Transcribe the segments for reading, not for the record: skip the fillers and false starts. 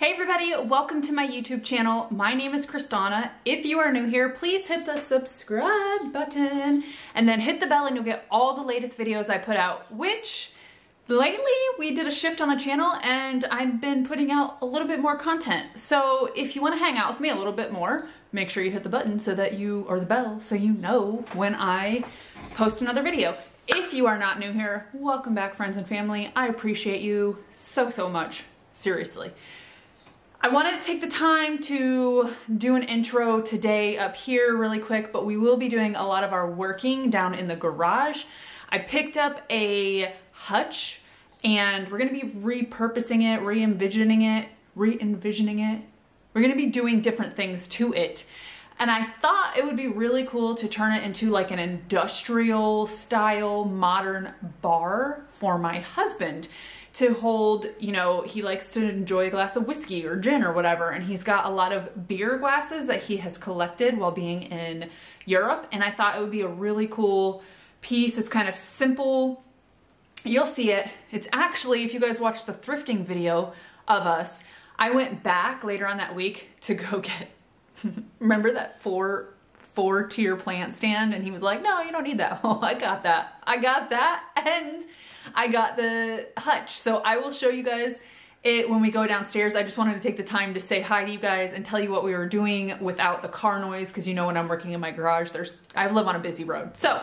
Hey everybody, welcome to my YouTube channel. My name is Crys'Dawna. If you are new here, please hit the subscribe button and then hit the bell and you'll get all the latest videos I put out, which lately we did a shift on the channel and I've been putting out a little bit more content. So if you want to hang out with me a little bit more, make sure you hit the button so that you, or the bell, so you know when I post another video. If you are not new here, welcome back friends and family. I appreciate you so, so much, seriously. I wanted to take the time to do an intro today up here really quick, but we will be doing a lot of our working down in the garage. I picked up a hutch and we're gonna be repurposing it, re-envisioning it. We're gonna be doing different things to it. And I thought it would be really cool to turn it into like an industrial style modern bar for my husband. To hold, you know, he likes to enjoy a glass of whiskey or gin or whatever, and he's got a lot of beer glasses that he has collected while being in Europe, and I thought it would be a really cool piece. It's kind of simple. You'll see it. It's actually, if you guys watched the thrifting video of us, I went back later on that week to go get, remember that four-tier plant stand, and he was like, no, you don't need that. Oh, I got that. I got that, and I got the hutch. So I will show you guys it when we go downstairs. I just wanted to take the time to say hi to you guys and tell you what we were doing without the car noise, because you know when I'm working in my garage, I live on a busy road. So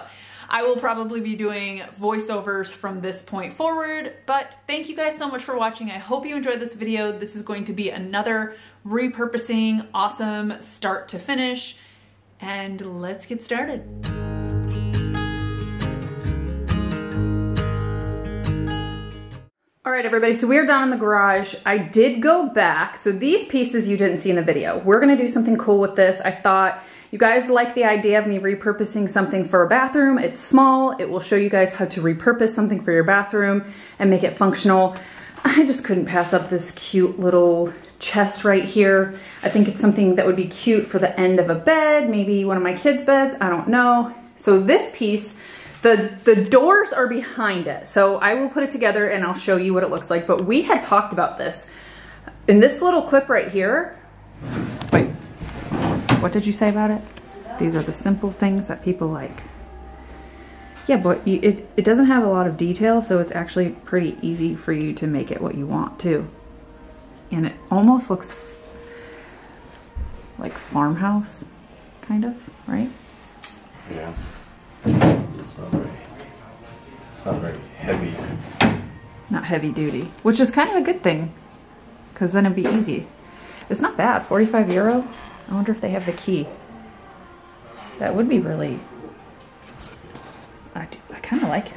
I will probably be doing voiceovers from this point forward, but thank you guys so much for watching. I hope you enjoyed this video. This is going to be another repurposing, awesome start to finish, and let's get started. All right, everybody, so we're down in the garage. I did go back. So these pieces you didn't see in the video. We're gonna do something cool with this. I thought you guys like the idea of me repurposing something for a bathroom. It's small. It will show you guys how to repurpose something for your bathroom and make it functional. I just couldn't pass up this cute little chest right here. I think it's something that would be cute for the end of a bed, maybe one of my kids' beds, I don't know. So this piece, The doors are behind it, so I will put it together and I'll show you what it looks like, but we had talked about this. In this little clip right here, wait, what did you say about it? These are the simple things that people like. Yeah, but it doesn't have a lot of detail, so it's actually pretty easy for you to make it what you want to. And it almost looks like farmhouse, kind of, right? Yeah. It's not very heavy. Not heavy duty, which is kind of a good thing, because then it'd be easy. It's not bad, 45 euro. I wonder if they have the key. That would be really, I kind of like it.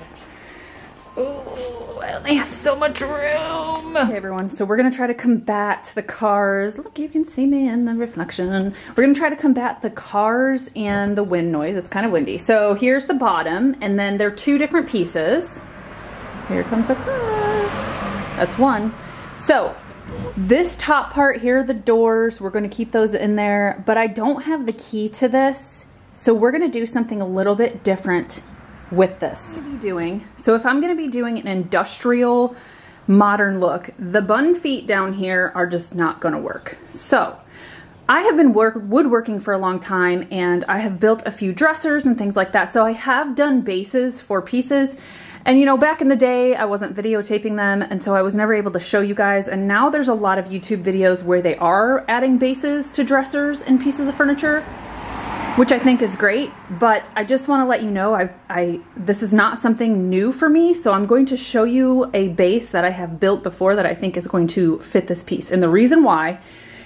Oh, I only have so much room. Hey everyone, so we're gonna try to combat the cars. Look, you can see me in the reflection. We're gonna try to combat the cars and the wind noise. It's kind of windy. So here's the bottom, and then there are two different pieces. Here comes a car. That's one. So this top part here, the doors, we're gonna keep those in there, but I don't have the key to this. So we're gonna do something a little bit different with this. So if I'm gonna be doing an industrial modern look, the bun feet down here are just not gonna work. So I have been woodworking for a long time, and I have built a few dressers and things like that. So I have done bases for pieces, and you know, back in the day I wasn't videotaping them, and so I was never able to show you guys, and now there's a lot of YouTube videos where they are adding bases to dressers and pieces of furniture, which I think is great, but I just wanna let you know, this is not something new for me, so I'm going to show you a base that I have built before that I think is going to fit this piece. And the reason why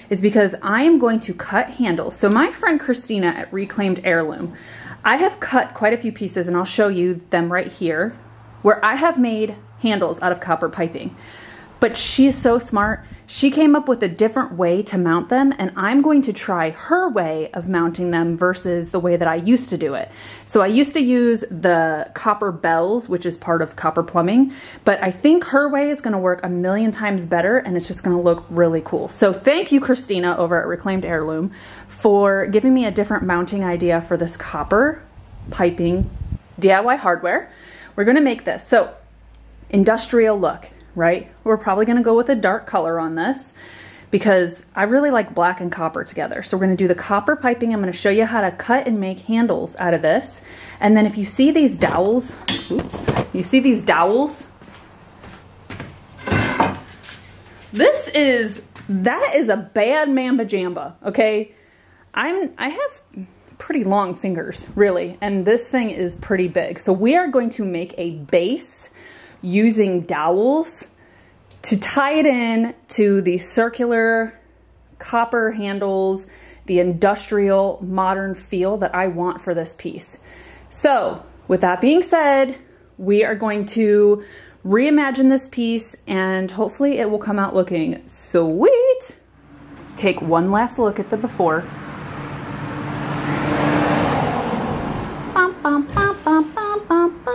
is because I am going to cut handles. So my friend Christina at Reclaimed Heirloom, I have cut quite a few pieces, and I'll show you them right here, where I have made handles out of copper piping. But she is so smart. She came up with a different way to mount them, and I'm going to try her way of mounting them versus the way that I used to do it. So I used to use the copper bells, which is part of copper plumbing, but I think her way is gonna work a million times better, and it's just gonna look really cool. So thank you, Christina, over at Reclaimed Heirloom, for giving me a different mounting idea for this copper piping DIY hardware. We're gonna make this, so industrial look. Right? We're probably gonna go with a dark color on this. because I really like black and copper together. So we're gonna do the copper piping. I'm gonna show you how to cut and make handles out of this. And then if you see these dowels, oops, you see these dowels, that is a bad mamba jamba, okay? I have pretty long fingers, really, and this thing is pretty big. So we are going to make a base using dowels to tie it in to the circular copper handles, the industrial modern feel that I want for this piece. So with that being said, we are going to reimagine this piece and hopefully it will come out looking sweet. Take one last look at the before. Bum, bum, bum, bum, bum, bum, bum.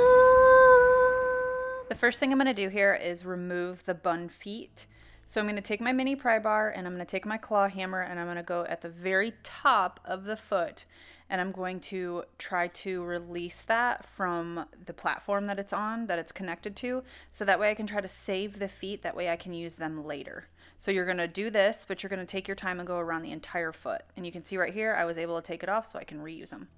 The first thing I'm going to do here is remove the bun feet. So I'm going to take my mini pry bar and I'm going to take my claw hammer and I'm going to go at the very top of the foot and I'm going to try to release that from the platform that it's on, that it's connected to, so that way I can try to save the feet, that way I can use them later. So you're gonna do this, but you're gonna take your time and go around the entire foot. And you can see right here, I was able to take it off so I can reuse them.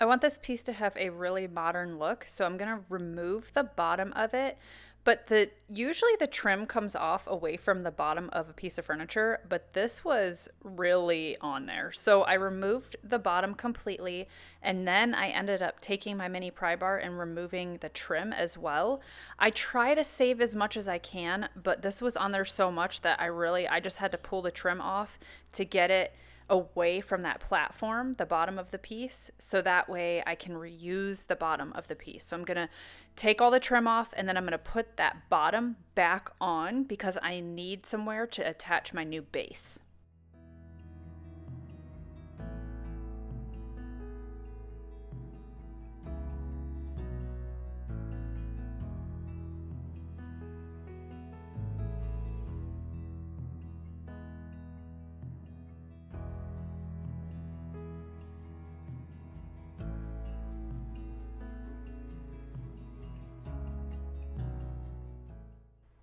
I want this piece to have a really modern look, so I'm gonna remove the bottom of it, but usually the trim comes off away from the bottom of a piece of furniture, but this was really on there. So I removed the bottom completely, and then I ended up taking my mini pry bar and removing the trim as well. I try to save as much as I can, but this was on there so much that I just had to pull the trim off to get it away from that platform, the bottom of the piece, so that way I can reuse the bottom of the piece. So I'm gonna take all the trim off and then I'm gonna put that bottom back on because I need somewhere to attach my new base.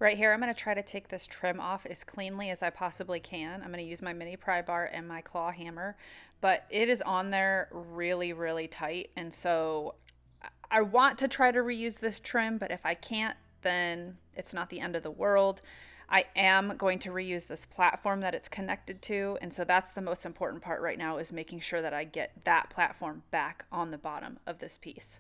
Right here, I'm gonna try to take this trim off as cleanly as I possibly can. I'm gonna use my mini pry bar and my claw hammer, but it is on there really, really tight. And so I want to try to reuse this trim, but if I can't, then it's not the end of the world. I am going to reuse this platform that it's connected to. And so that's the most important part right now, is making sure that I get that platform back on the bottom of this piece.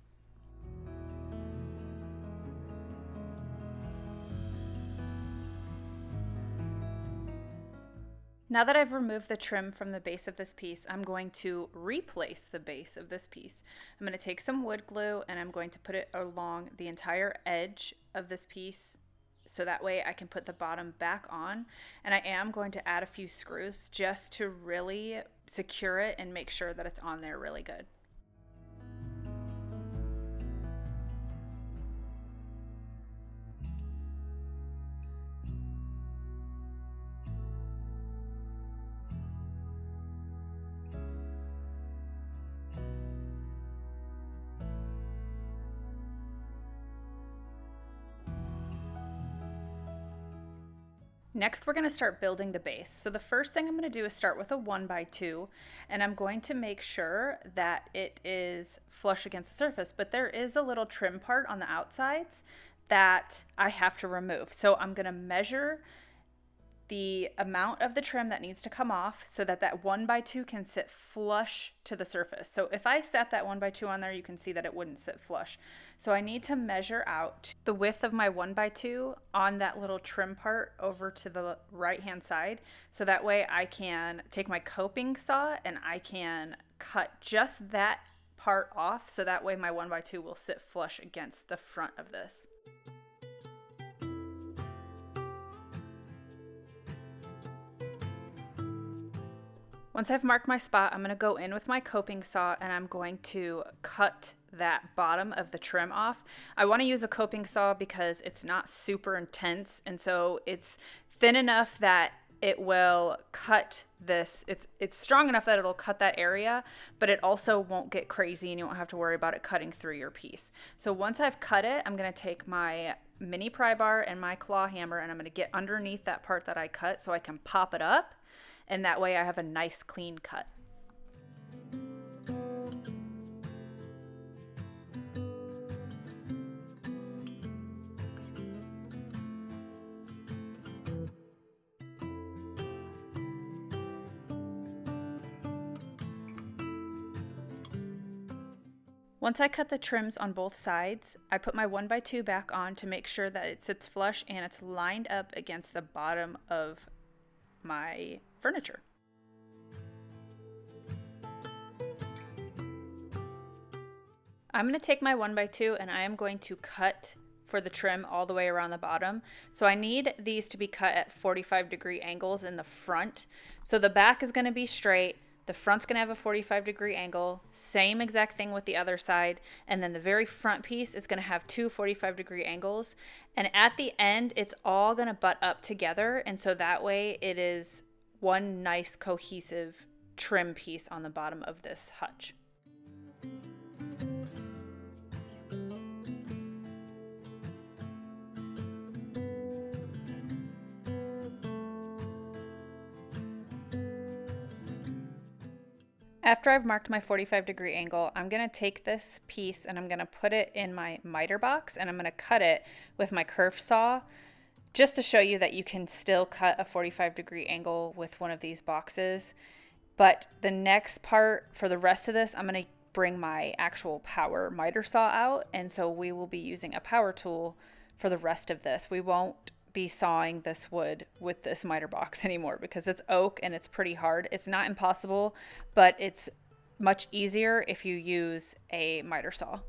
Now that I've removed the trim from the base of this piece, I'm going to replace the base of this piece. I'm going to take some wood glue and I'm going to put it along the entire edge of this piece so that way I can put the bottom back on. And I am going to add a few screws just to really secure it and make sure that it's on there really good. Next, we're gonna start building the base. So the first thing I'm gonna do is start with a 1x2, and I'm going to make sure that it is flush against the surface, but there is a little trim part on the outsides that I have to remove. So I'm gonna measure the amount of the trim that needs to come off so that that 1x2 can sit flush to the surface. So if I set that 1x2 on there, you can see that it wouldn't sit flush. So I need to measure out the width of my 1x2 on that little trim part over to the right-hand side. So that way I can take my coping saw and I can cut just that part off. So that way my 1x2 will sit flush against the front of this. Once I've marked my spot, I'm gonna go in with my coping saw and I'm going to cut that bottom of the trim off. I wanna use a coping saw because it's not super intense, and so it's thin enough that it will cut this. It's strong enough that it'll cut that area, but it also won't get crazy and you won't have to worry about it cutting through your piece. So once I've cut it, I'm gonna take my mini pry bar and my claw hammer and I'm gonna get underneath that part that I cut so I can pop it up, and that way I have a nice clean cut. Once I cut the trims on both sides, I put my 1x2 back on to make sure that it sits flush and it's lined up against the bottom of my furniture. I'm going to take my 1x2 and I am going to cut for the trim all the way around the bottom. So I need these to be cut at 45-degree angles in the front. So the back is going to be straight. The front's going to have a 45-degree angle, same exact thing with the other side, and then the very front piece is going to have two 45-degree angles, and at the end, it's all going to butt up together, and so that way it is one nice cohesive trim piece on the bottom of this hutch. After I've marked my 45-degree angle, I'm going to take this piece and I'm going to put it in my miter box and I'm going to cut it with my curve saw, just to show you that you can still cut a 45-degree angle with one of these boxes. But the next part, for the rest of this, I'm going to bring my actual power miter saw out, and so we will be using a power tool for the rest of this. We won't be sawing this wood with this miter box anymore because it's oak and it's pretty hard. It's not impossible, but it's much easier if you use a miter saw.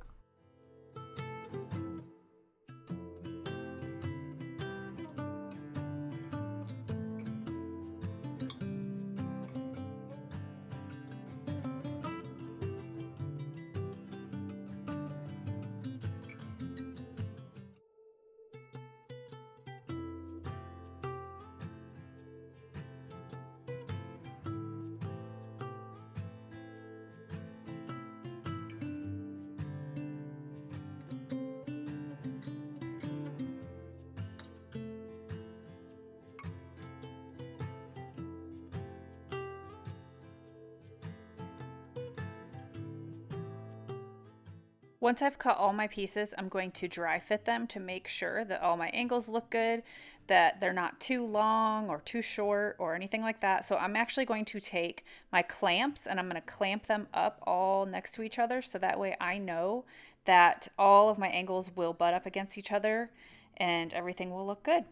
Once I've cut all my pieces, I'm going to dry fit them to make sure that all my angles look good, that they're not too long or too short or anything like that. So I'm actually going to take my clamps and I'm going to clamp them up all next to each other, so that way I know that all of my angles will butt up against each other and everything will look good.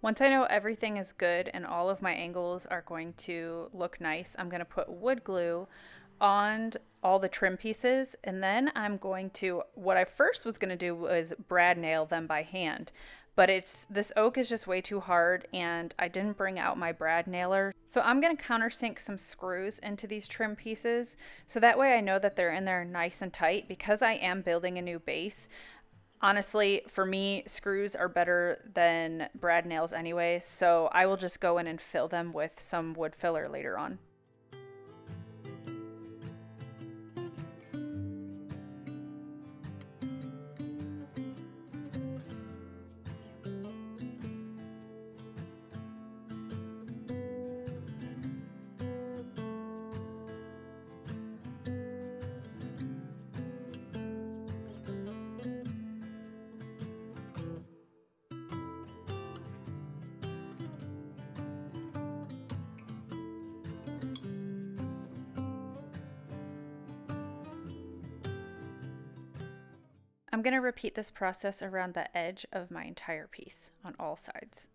Once I know everything is good and all of my angles are going to look nice, I'm going to put wood glue on all the trim pieces, and then I'm going to, what I first was going to do was brad nail them by hand, but this oak is just way too hard and I didn't bring out my brad nailer. So I'm going to countersink some screws into these trim pieces so that way I know that they're in there nice and tight, because I am building a new base. Honestly, for me, screws are better than brad nails anyway, so I will just go in and fill them with some wood filler later on. I'm going to repeat this process around the edge of my entire piece on all sides.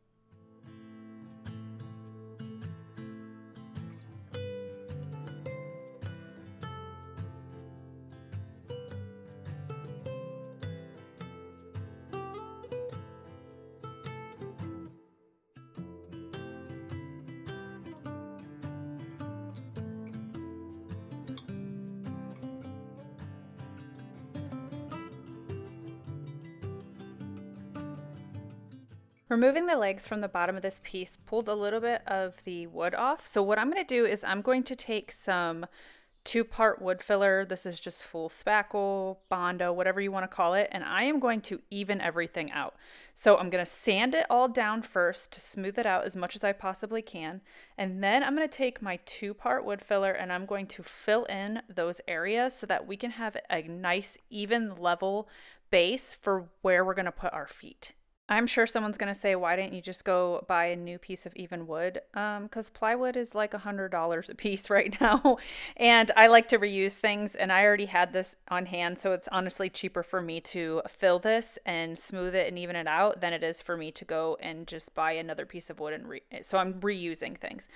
Removing the legs from the bottom of this piece pulled a little bit of the wood off. So what I'm going to do is I'm going to take some 2-part wood filler. This is just full spackle, Bondo, whatever you want to call it. And I am going to even everything out. So I'm going to sand it all down first to smooth it out as much as I possibly can. And then I'm going to take my 2-part wood filler and I'm going to fill in those areas so that we can have a nice, even level base for where we're going to put our feet. I'm sure someone's going to say, why didn't you just go buy a new piece of even wood? Because plywood is like $100 a piece right now. And I like to reuse things, and I already had this on hand. So it's honestly cheaper for me to fill this and smooth it and even it out than it is for me to go and just buy another piece of wood. So I'm reusing things.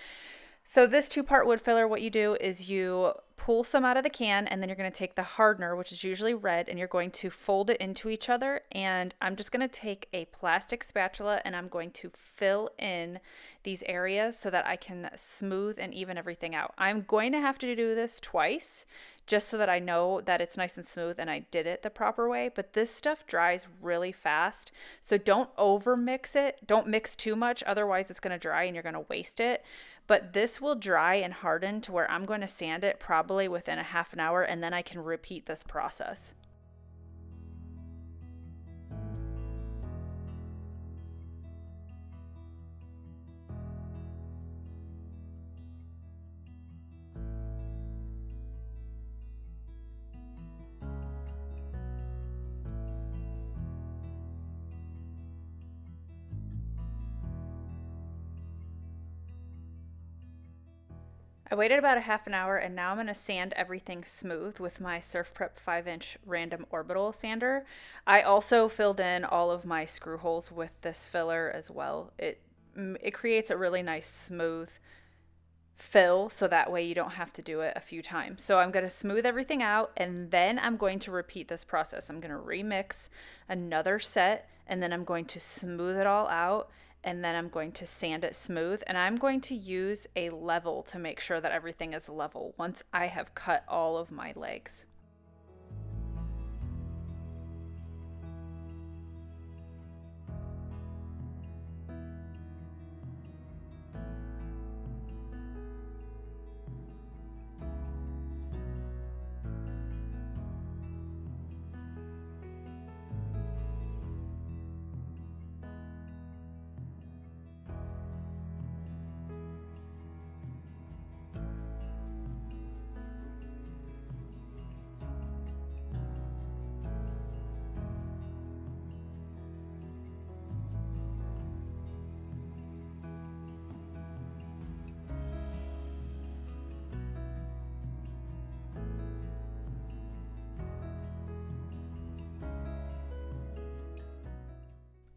So this 2-part wood filler, what you do is you pull some out of the can, and then you're going to take the hardener, which is usually red, and you're going to fold it into each other. And I'm just going to take a plastic spatula and I'm going to fill in these areas so that I can smooth and even everything out. I'm going to have to do this twice just so that I know that it's nice and smooth and I did it the proper way. But this stuff dries really fast, so don't over mix it. Don't mix too much, otherwise it's going to dry and you're going to waste it. But this will dry and harden to where I'm going to sand it probably within a half an hour, and then I can repeat this process. I waited about a half an hour, and now I'm going to sand everything smooth with my Surf Prep 5-inch random orbital sander. I also filled in all of my screw holes with this filler as well. It creates a really nice smooth fill, so that way you don't have to do it a few times. So I'm going to smooth everything out, and then I'm going to repeat this process. I'm going to remix another set, and then I'm going to smooth it all out, and then I'm going to sand it smooth, and I'm going to use a level to make sure that everything is level once I have cut all of my legs.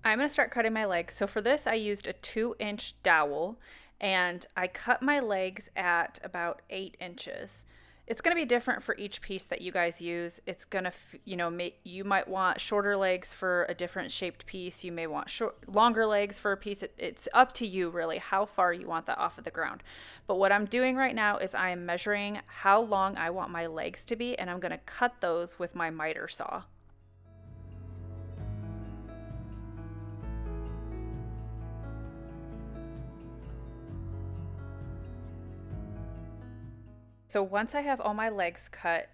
I'm going to start cutting my legs. So for this, I used a 2-inch dowel, and I cut my legs at about 8 inches. It's going to be different for each piece that you guys use. It's going to, you know, you might want shorter legs for a different shaped piece. You may want longer legs for a piece. It's up to you really how far you want that off of the ground. But what I'm doing right now is I am measuring how long I want my legs to be, and I'm going to cut those with my miter saw. So once I have all my legs cut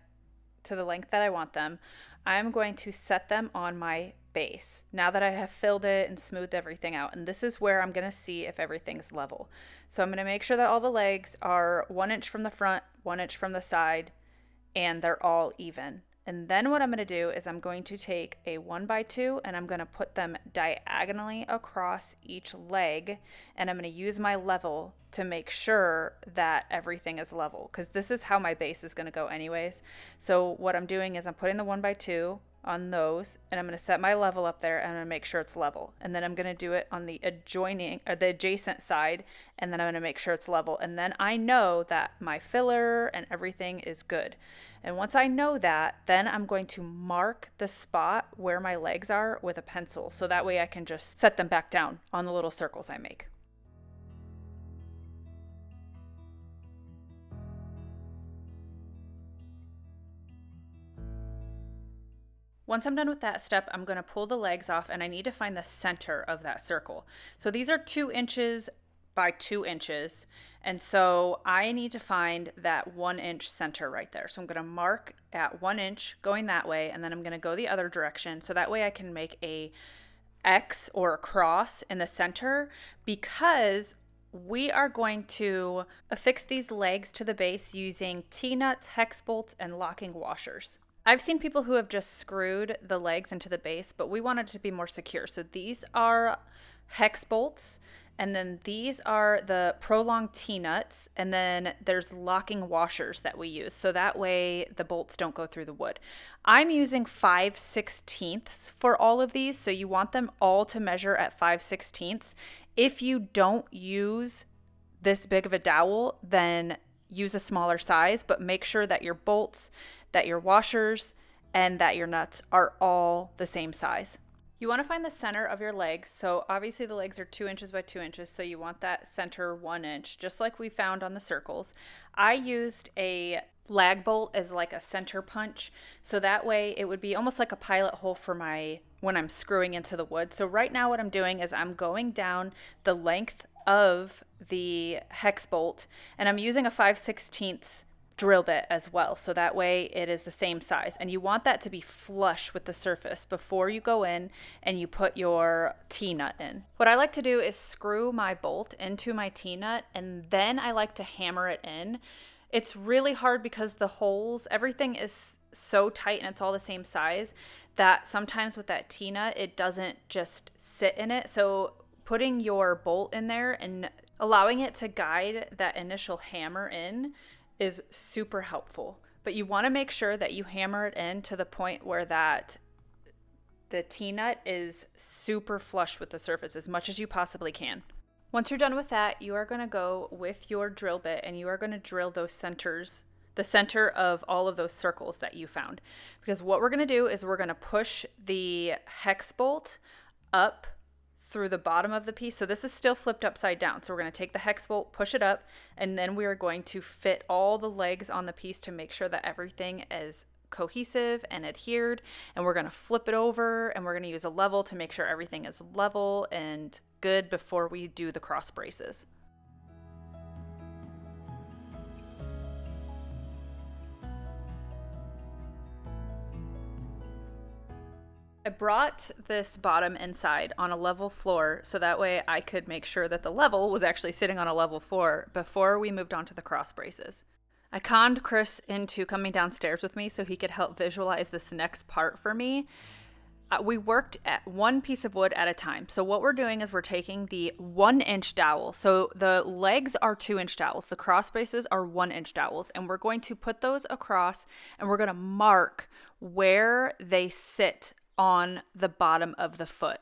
to the length that I want them, I'm going to set them on my base now that I have filled it and smoothed everything out. And this is where I'm going to see if everything's level. So I'm going to make sure that all the legs are 1 inch from the front, 1 inch from the side, and they're all even. And then what I'm going to do is I'm going to take a 1x2 and I'm going to put them diagonally across each leg, and I'm going to use my level to make sure that everything is level, because this is how my base is going to go anyways. So what I'm doing is I'm putting the 1x2 on those, and I'm going to set my level up there, and I'm going to make sure it's level. And then I'm going to do it on the adjacent side, and then I'm going to make sure it's level. And then I know that my filler and everything is good. And once I know that, then I'm going to mark the spot where my legs are with a pencil. So that way I can just set them back down on the little circles I make. Once I'm done with that step, I'm going to pull the legs off, and I need to find the center of that circle. So these are 2 inches by 2 inches, and so I need to find that 1 inch center right there. So I'm going to mark at 1 inch going that way, and then I'm going to go the other direction, so that way I can make a X or a cross in the center, because we are going to affix these legs to the base using T-nuts, hex bolts, and locking washers. I've seen people who have just screwed the legs into the base, but we want it to be more secure. So these are hex bolts, and then these are the prolonged T-nuts, and then there's locking washers that we use, so that way the bolts don't go through the wood. I'm using 5/16ths for all of these, so you want them all to measure at 5/16ths. If you don't use this big of a dowel, then use a smaller size, but make sure that your bolts, that your washers, and that your nuts are all the same size. You want to find the center of your legs. So obviously the legs are 2 inches by 2 inches, so you want that center 1 inch, just like we found on the circles. I used a lag bolt as like a center punch, so that way it would be almost like a pilot hole for my, when I'm screwing into the wood. So right now what I'm doing is I'm going down the length of the hex bolt, and I'm using a 5/16 drill bit as well, so that way it is the same size. And you want that to be flush with the surface before you go in and you put your T-nut in. What I like to do is screw my bolt into my T-nut, and then I like to hammer it in. It's really hard because the holes, everything is so tight and it's all the same size, that sometimes with that T-nut it doesn't just sit in it. So putting your bolt in there and allowing it to guide that initial hammer in is super helpful. But you want to make sure that you hammer it in to the point where that the T-nut is super flush with the surface as much as you possibly can. Once you're done with that, you are going to go with your drill bit and you are going to drill those centers, the center of all of those circles that you found. Because what we're going to do is we're going to push the hex bolt up through the bottom of the piece. So this is still flipped upside down. So we're going to take the hex bolt, push it up, and then we are going to fit all the legs on the piece to make sure that everything is cohesive and adhered. And we're going to flip it over, and we're going to use a level to make sure everything is level and good before we do the cross braces. I brought this bottom inside on a level floor so that way I could make sure that the level was actually sitting on a level floor before we moved on to the cross braces. I conned Chris into coming downstairs with me so he could help visualize this next part for me. We worked at one piece of wood at a time. So what we're doing is we're taking the 1 inch dowel. So the legs are 2 inch dowels, the cross braces are 1 inch dowels, and we're going to put those across and we're going to mark where they sit on the bottom of the foot.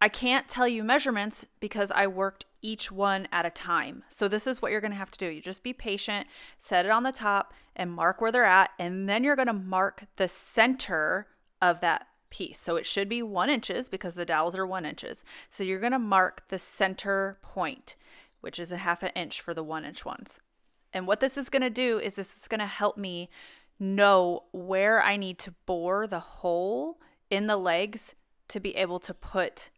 I can't tell you measurements because I worked each one at a time. So this is what you're going to have to do. You just be patient, set it on the top and mark where they're at, and then you're going to mark the center of that piece. So it should be 1 inch because the dowels are 1 inch. So you're going to mark the center point, which is a 1/2 inch for the 1 inch ones. And what this is going to do is this is going to help me know where I need to bore the hole in the legs to be able to put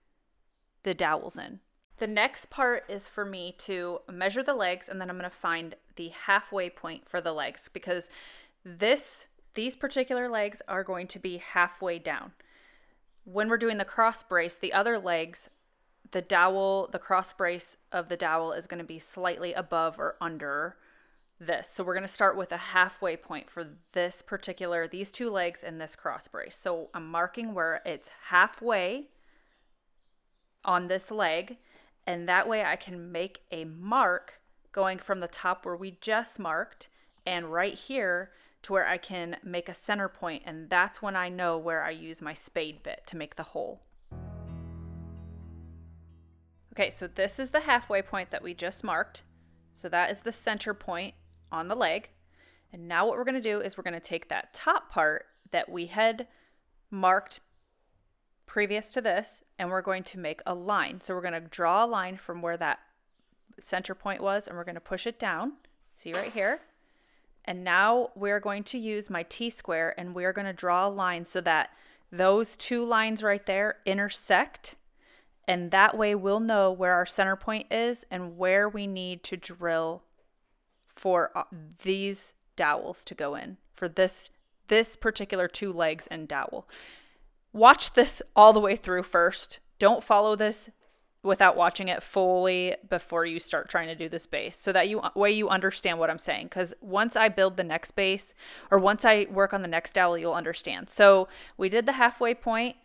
the dowels in. The next part is for me to measure the legs, and then I'm going to find the halfway point for the legs, because these particular legs are going to be halfway down. When we're doing the cross brace, the other legs, the dowel, the cross brace of the dowel is going to be slightly above or under this. So we're going to start with a halfway point for this particular, these two legs and this cross brace. So I'm marking where it's halfway on this leg, and that way I can make a mark going from the top where we just marked and right here to where I can make a center point, and that's when I know where I use my spade bit to make the hole. Okay, so this is the halfway point that we just marked. So that is the center point on the leg. And now what we're going to do is we're going to take that top part that we had marked previous to this, and we're going to make a line. So we're going to draw a line from where that center point was, and we're going to push it down. See right here. And now we're going to use my T-square, and we're going to draw a line so that those two lines right there intersect, and that way we'll know where our center point is and where we need to drill for these dowels to go in, for this particular two legs and dowel. Watch this all the way through first. Don't follow this without watching it fully before you start trying to do this base, so that you understand what I'm saying. Because once I build the next base, or once I work on the next dowel, you'll understand. So we did the halfway point,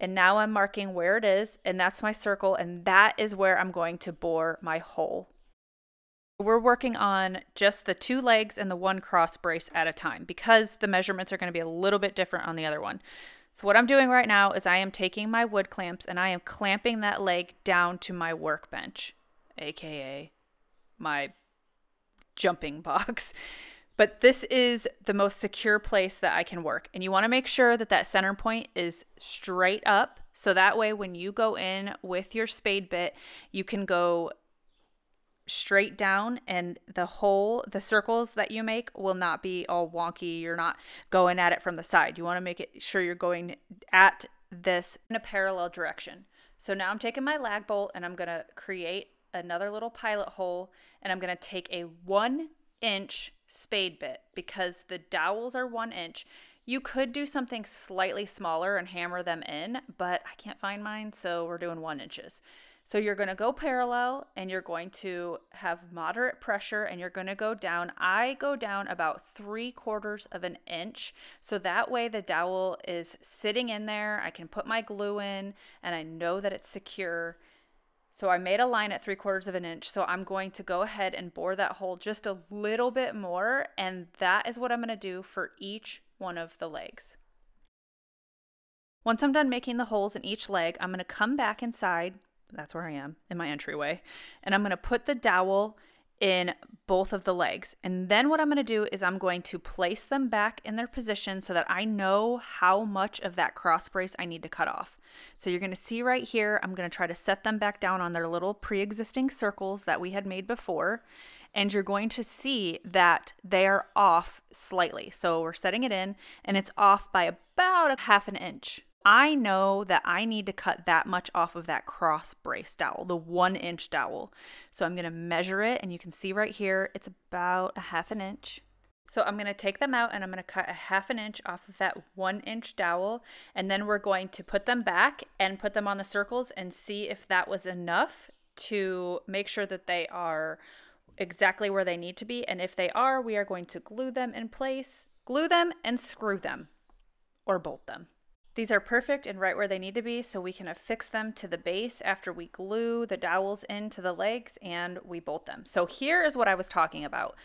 and now I'm marking where it is, and that's my circle, and that is where I'm going to bore my hole. We're working on just the two legs and the one cross brace at a time, because the measurements are going to be a little bit different on the other one. So what I'm doing right now is I am taking my wood clamps and I am clamping that leg down to my workbench, aka my jumping box. But this is the most secure place that I can work. And you want to make sure that that center point is straight up, so that way when you go in with your spade bit, you can go straight down and the circles that you make will not be all wonky. You're not going at it from the side. You want to make it sure you're going at this in a parallel direction. So now I'm taking my lag bolt and I'm going to create another little pilot hole, and I'm going to take a 1 inch spade bit, because the dowels are 1 inch. You could do something slightly smaller and hammer them in, but I can't find mine, so we're doing 1 inches. So you're going to go parallel and you're going to have moderate pressure and you're going to go down. I go down about 3/4 of an inch. So that way the dowel is sitting in there. I can put my glue in and I know that it's secure. So I made a line at 3/4 of an inch. So I'm going to go ahead and bore that hole just a little bit more. And that is what I'm going to do for each one of the legs. Once I'm done making the holes in each leg, I'm going to come back inside. That's where I am in my entryway. And I'm going to put the dowel in both of the legs. And then what I'm going to do is I'm going to place them back in their position so that I know how much of that cross brace I need to cut off. So you're going to see right here, I'm going to try to set them back down on their little pre-existing circles that we had made before. And you're going to see that they are off slightly. So we're setting it in and it's off by about a 1/2 inch. I know that I need to cut that much off of that cross brace dowel, the 1 inch dowel. So I'm going to measure it, and you can see right here, it's about a 1/2 inch. So I'm going to take them out and I'm going to cut a 1/2 inch off of that 1 inch dowel. And then we're going to put them back and put them on the circles and see if that was enough to make sure that they are exactly where they need to be. And if they are, we are going to glue them in place, glue them and screw them or bolt them. These are perfect and right where they need to be, so we can affix them to the base after we glue the dowels into the legs and we bolt them. So here is what I was talking about.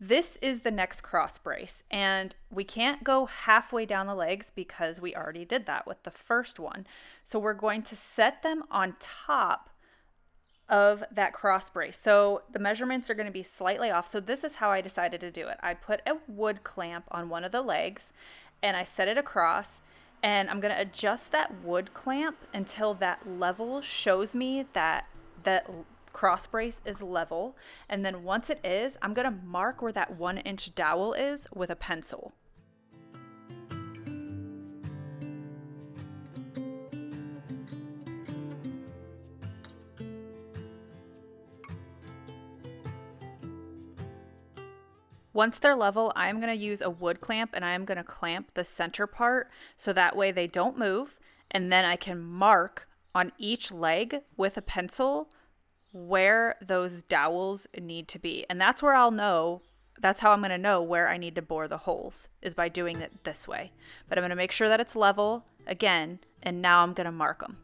This is the next cross brace, and we can't go halfway down the legs because we already did that with the first one. So we're going to set them on top of that cross brace. So the measurements are going to be slightly off. So this is how I decided to do it. I put a wood clamp on one of the legs and I set it across. And I'm going to adjust that wood clamp until that level shows me that that cross brace is level. And then once it is, I'm going to mark where that 1 inch dowel is with a pencil. Once they're level, I'm going to use a wood clamp and I'm going to clamp the center part so that way they don't move, and then I can mark on each leg with a pencil where those dowels need to be. And that's where I'll know, that's how I'm going to know where I need to bore the holes, is by doing it this way. But I'm going to make sure that it's level again, and now I'm going to mark them.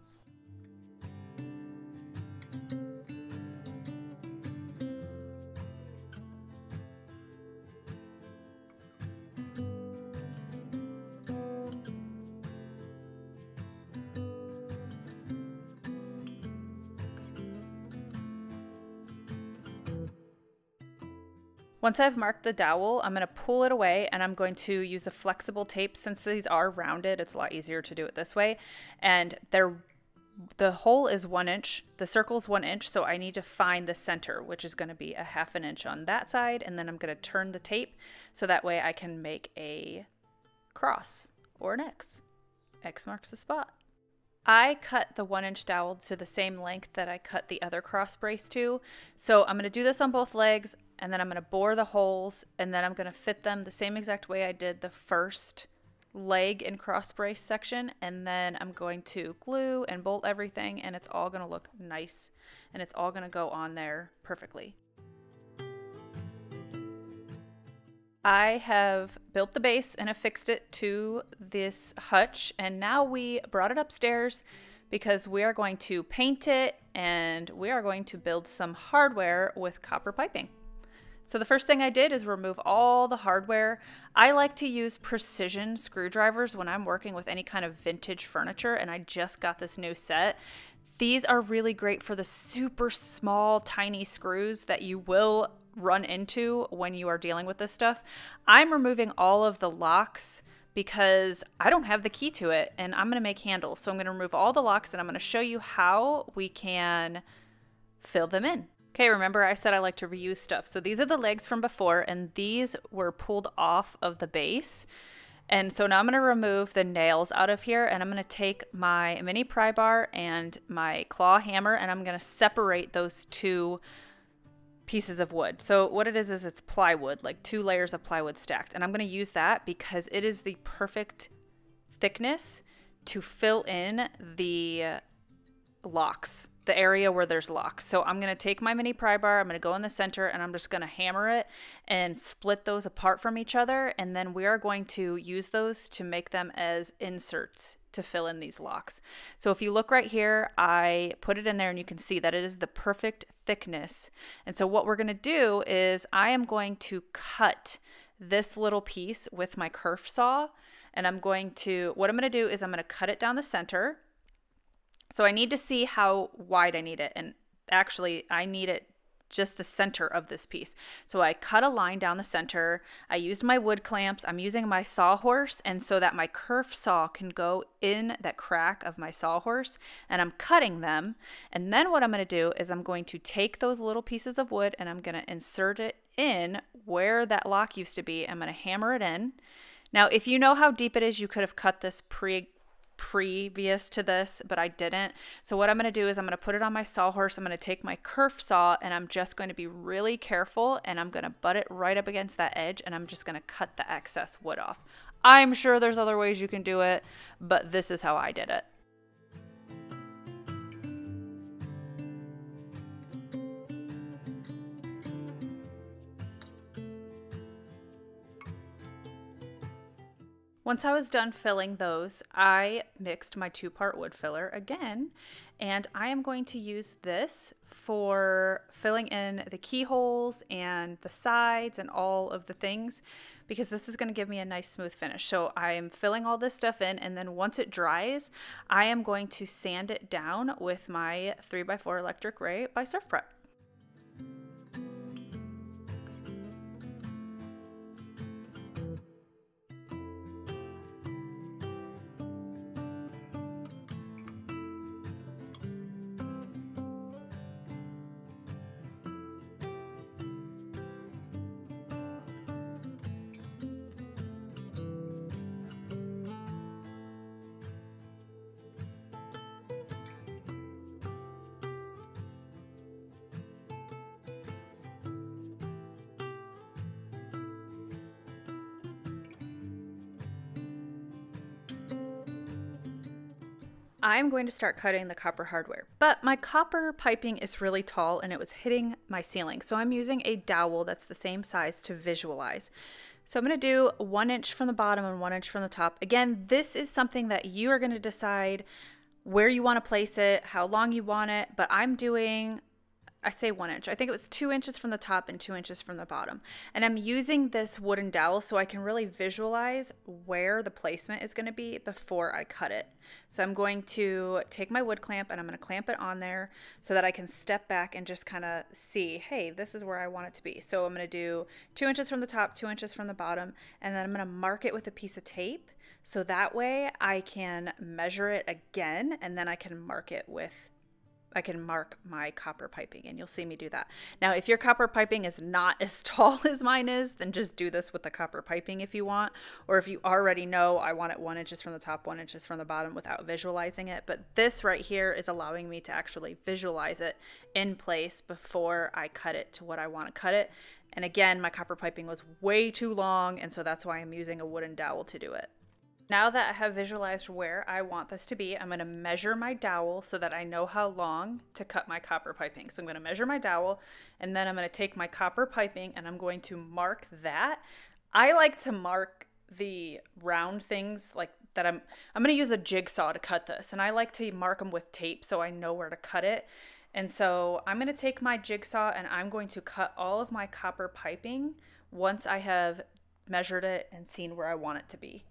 Once I've marked the dowel, I'm going to pull it away and I'm going to use a flexible tape. Since these are rounded, it's a lot easier to do it this way. And the hole is 1 inch, the circle's 1 inch, so I need to find the center, which is going to be a 1/2 inch on that side. And then I'm going to turn the tape so that way I can make a cross or an X. X marks the spot. I cut the 1-inch dowel to the same length that I cut the other cross brace to. So I'm going to do this on both legs, and then I'm going to bore the holes, and then I'm going to fit them the same exact way I did the first leg and cross brace section. And then I'm going to glue and bolt everything, and it's all going to look nice, and it's all going to go on there perfectly. I have built the base and affixed it to this hutch, and now we brought it upstairs because we are going to paint it and we are going to build some hardware with copper piping. So the first thing I did is remove all the hardware. I like to use precision screwdrivers when I'm working with any kind of vintage furniture, and I just got this new set. These are really great for the super small, tiny screws that you will run into when you are dealing with this stuff. I'm removing all of the locks because I don't have the key to it, and I'm gonna make handles. So I'm gonna remove all the locks, and I'm gonna show you how we can fill them in. Okay, remember I said I like to reuse stuff. So these are the legs from before, and these were pulled off of the base. And so now I'm gonna remove the nails out of here, and I'm gonna take my mini pry bar and my claw hammer, and I'm gonna separate those two pieces of wood. So what it is it's plywood, like 2 layers of plywood stacked. And I'm going to use that because it is the perfect thickness to fill in the locks, the area where there's locks. So I'm going to take my mini pry bar, I'm going to go in the center, and I'm just going to hammer it and split those apart from each other. And then we are going to use those to make them as inserts to fill in these locks. So if you look right here, I put it in there, and you can see that it is the perfect thickness. And so what we're going to do is I am going to cut this little piece with my kerf saw, and I'm going to cut it down the center. So I need to see how wide I need it, and actually I need it just the center of this piece. So I cut a line down the center. I used my wood clamps. I'm using my sawhorse, and so that my kerf saw can go in that crack of my sawhorse, and I'm cutting them. And then what I'm going to do is I'm going to take those little pieces of wood, and I'm going to insert it in where that lock used to be. I'm going to hammer it in. Now, if you know how deep it is, you could have cut this previous to this, but I didn't. So what I'm going to do is I'm going to put it on my sawhorse. I'm going to take my kerf saw, and I'm just going to be really careful, and I'm going to butt it right up against that edge, and I'm just going to cut the excess wood off. I'm sure there's other ways you can do it, but this is how I did it. Once I was done filling those, I mixed my 2-part wood filler again, and I am going to use this for filling in the keyholes and the sides and all of the things, because this is going to give me a nice smooth finish. So I am filling all this stuff in, and then once it dries, I am going to sand it down with my 3x4 electric ray by Surf Prep. I'm going to start cutting the copper hardware, but my copper piping is really tall, and it was hitting my ceiling. So I'm using a dowel that's the same size to visualize. So I'm going to do 1 inch from the bottom and 1 inch from the top. Again, this is something that you are going to decide where you want to place it, how long you want it, but I'm doing, I say 1 inch. I think it was 2 inches from the top and 2 inches from the bottom. And I'm using this wooden dowel so I can really visualize where the placement is going to be before I cut it. So I'm going to take my wood clamp, and I'm going to clamp it on there so that I can step back and just kind of see, hey, this is where I want it to be. So I'm going to do 2 inches from the top, 2 inches from the bottom, and then I'm going to mark it with a piece of tape. So that way I can measure it again, and then I can mark it with I can mark my copper piping, and you'll see me do that. Now, if your copper piping is not as tall as mine is, then just do this with the copper piping if you want, or if you already know I want it 1 inch from the top, 1 inch from the bottom without visualizing it. But this right here is allowing me to actually visualize it in place before I cut it to what I want to cut it. And again, my copper piping was way too long, and so that's why I'm using a wooden dowel to do it. Now that I have visualized where I want this to be, I'm going to measure my dowel so that I know how long to cut my copper piping. So I'm going to measure my dowel, and then I'm going to take my copper piping and I'm going to mark that. I like to mark the round things like that. I'm going to use a jigsaw to cut this, and I like to mark them with tape so I know where to cut it. And so I'm going to take my jigsaw and I'm going to cut all of my copper piping once I have measured it and seen where I want it to be.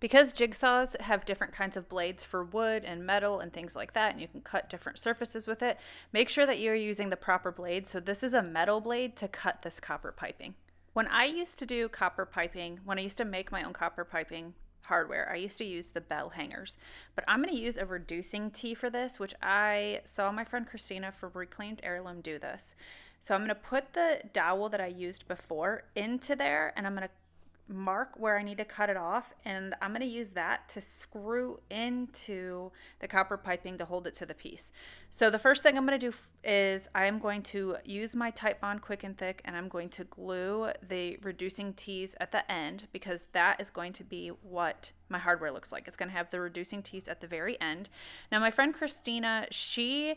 Because jigsaws have different kinds of blades for wood and metal and things like that, and you can cut different surfaces with it, make sure that you're using the proper blade. So this is a metal blade to cut this copper piping. When I used to do copper piping, when I used to make my own copper piping hardware, I used to use the bell hangers, but I'm going to use a reducing tee for this, which I saw my friend Christina from Reclaimed Heirloom do this. So I'm going to put the dowel that I used before into there, and I'm going to mark where I need to cut it off, and I'm going to use that to screw into the copper piping to hold it to the piece. So the first thing I'm going to do is I'm going to use my Titebond Quick and Thick, and I'm going to glue the reducing tees at the end, because that is going to be what my hardware looks like. It's going to have the reducing tees at the very end. Now my friend Christina, she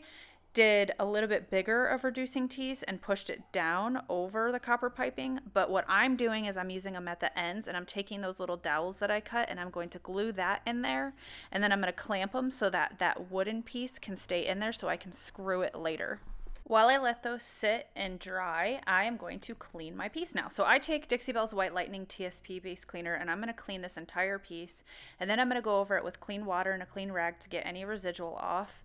did a little bit bigger of reducing tees and pushed it down over the copper piping. But what I'm doing is I'm using them at the ends, and I'm taking those little dowels that I cut and I'm going to glue that in there. And then I'm going to clamp them so that that wooden piece can stay in there so I can screw it later. While I let those sit and dry, I am going to clean my piece now. So I take Dixie Bell's White Lightning TSP base cleaner, and I'm going to clean this entire piece. And then I'm going to go over it with clean water and a clean rag to get any residual off.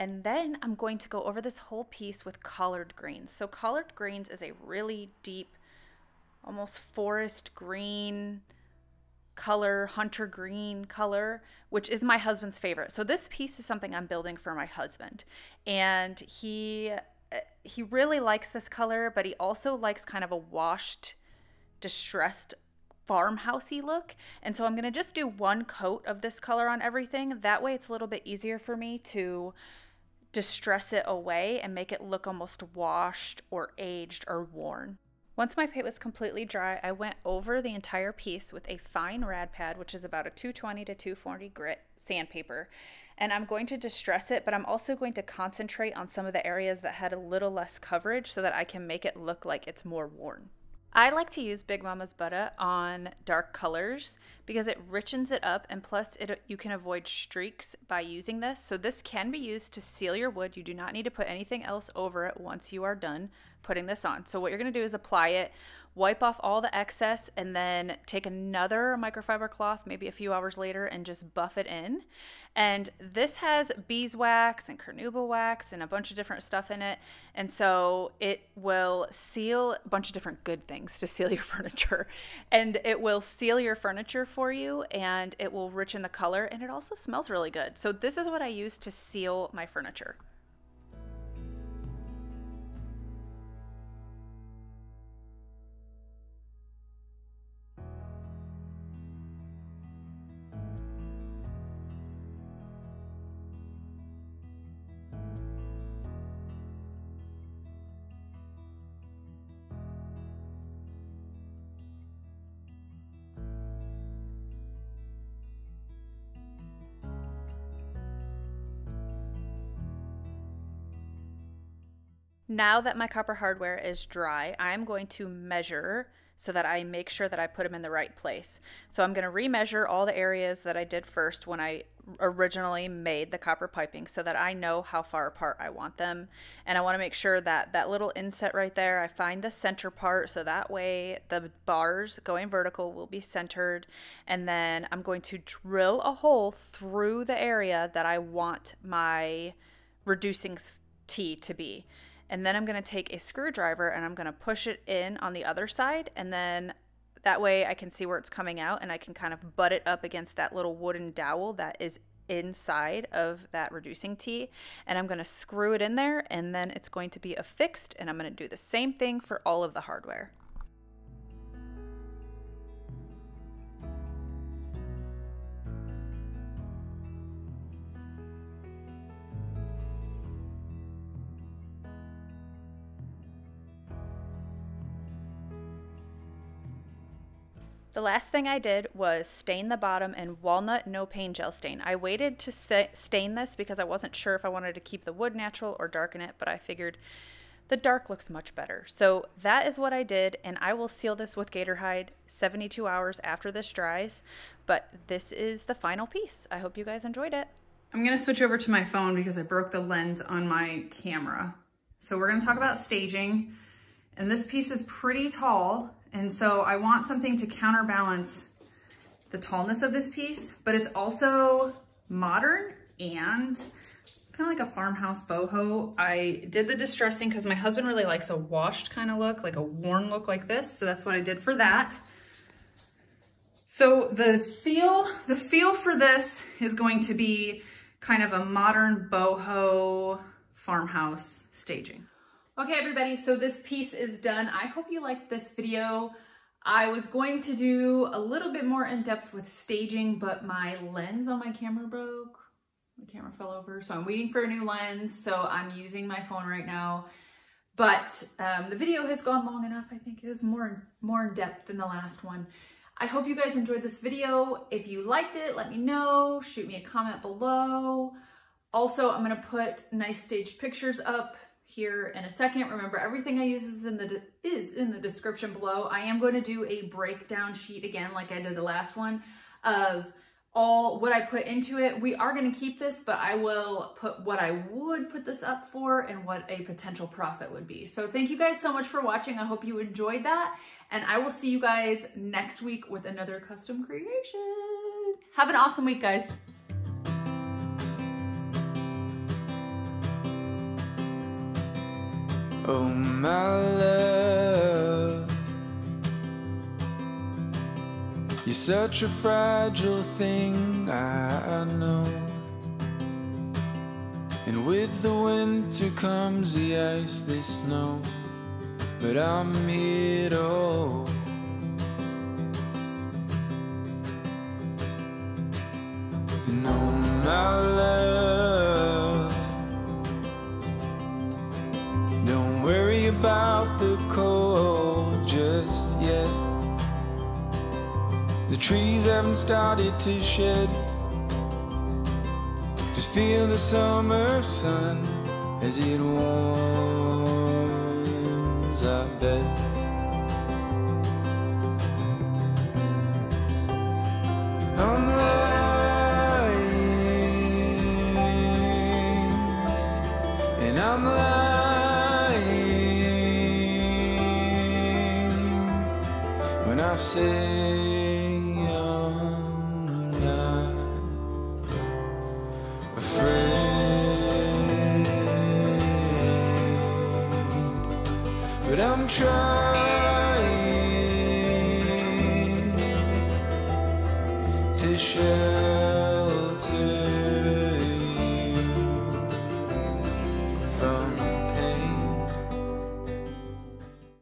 And then I'm going to go over this whole piece with collard greens. So collard greens is a really deep, almost forest green color, hunter green color, which is my husband's favorite. So this piece is something I'm building for my husband. And he really likes this color, but he also likes kind of a washed, distressed farmhousey look. And so I'm going to just do one coat of this color on everything. That way it's a little bit easier for me to distress it away and make it look almost washed or aged or worn. Once my paint was completely dry, I went over the entire piece with a fine rad pad, which is about a 220 to 240 grit sandpaper. And I'm going to distress it, but I'm also going to concentrate on some of the areas that had a little less coverage so that I can make it look like it's more worn. I like to use Big Mama's Butter on dark colors because it richens it up, and plus you can avoid streaks by using this. So this can be used to seal your wood. You do not need to put anything else over it once you are done putting this on. So what you're going to do is apply it, wipe off all the excess, and then take another microfiber cloth maybe a few hours later and just buff it in. And this has beeswax and carnauba wax and a bunch of different stuff in it, and so it will seal a bunch of different good things to seal your furniture, and it will seal your furniture for you, and it will richen the color, and it also smells really good. So this is what I use to seal my furniture. Now that my copper hardware is dry, I'm going to measure so that I make sure that I put them in the right place. So I'm going to remeasure all the areas that I did first when I originally made the copper piping so that I know how far apart I want them. And I want to make sure that that little inset right there, I find the center part so that way the bars going vertical will be centered. And then I'm going to drill a hole through the area that I want my reducing tee to be. And then I'm going to take a screwdriver and I'm going to push it in on the other side. And then That way I can see where it's coming out and I can kind of butt it up against that little wooden dowel that is inside of that reducing tee, and I'm going to screw it in there, and then it's going to be affixed, and I'm going to do the same thing for all of the hardware. The last thing I did was stain the bottom in walnut no pain gel stain. I waited to stain this because I wasn't sure if I wanted to keep the wood natural or darken it, but I figured the dark looks much better. So that is what I did, and I will seal this with Gator Hide 72 hours after this dries, but this is the final piece. I hope you guys enjoyed it. I'm gonna switch over to my phone because I broke the lens on my camera. So we're gonna talk about staging, and this piece is pretty tall. And so I want something to counterbalance the tallness of this piece, but it's also modern and kind of like a farmhouse boho. I did the distressing because my husband really likes a washed kind of look, like a worn look like this. So that's what I did for that. So the feel for this is going to be kind of a modern boho farmhouse staging. Okay everybody, so this piece is done. I hope you liked this video. I was going to do a little bit more in depth with staging, but my lens on my camera broke. My camera fell over, so I'm waiting for a new lens. So I'm using my phone right now. But the video has gone long enough. I think it was more in depth than the last one. I hope you guys enjoyed this video. If you liked it, let me know. Shoot me a comment below. Also, I'm gonna put nice staged pictures up here in a second. Remember, everything I use is in the description below. I am going to do a breakdown sheet again, like I did the last one, of all what I put into it. We are going to keep this, but I will put what I would put this up for and what a potential profit would be. So thank you guys so much for watching. I hope you enjoyed that, and I will see you guys next week with another custom creation. Have an awesome week, guys. Oh, my love, you're such a fragile thing, I know. And with the winter comes the ice, the snow. But I'm it all. And oh, my love, worry about the cold just yet. The trees haven't started to shed. Just feel the summer sun as it warms our bed. I'm lying, and I'm lying. I say I'm not afraid, but I'm trying to share.